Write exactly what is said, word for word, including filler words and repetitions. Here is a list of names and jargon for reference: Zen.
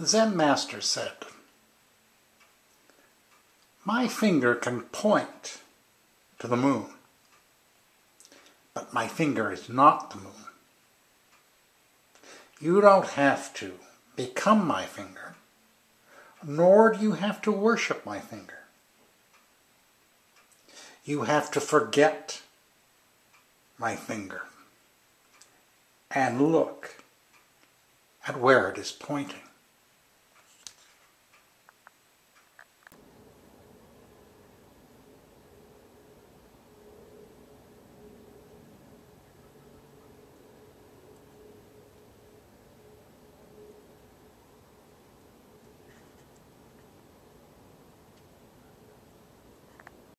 The Zen master said, "My finger can point to the moon, but my finger is not the moon. You don't have to become my finger, nor do you have to worship my finger. You have to forget my finger and look at where it is pointing."